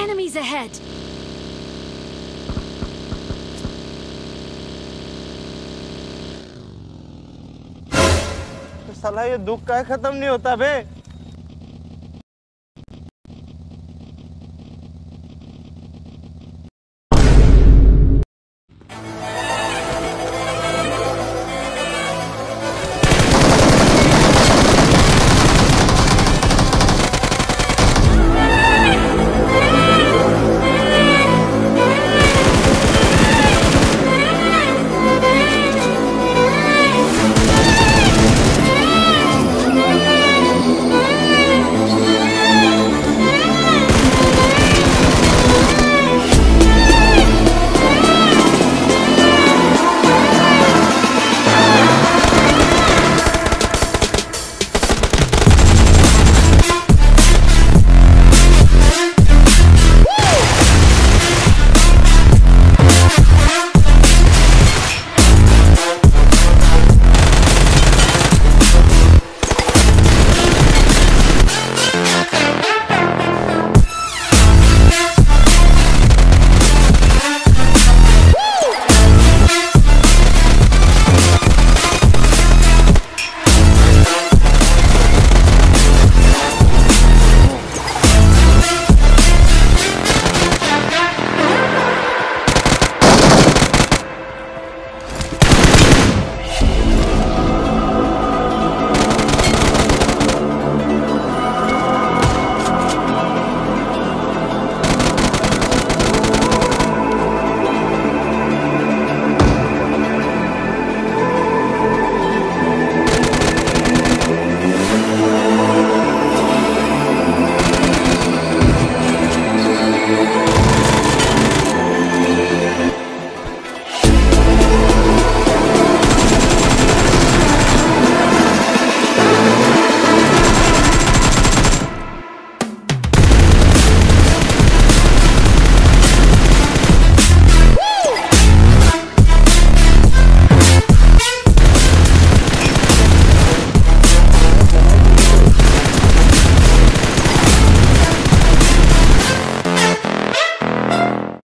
Enemies ahead! साला ये दुख का खत्म नहीं होता बे।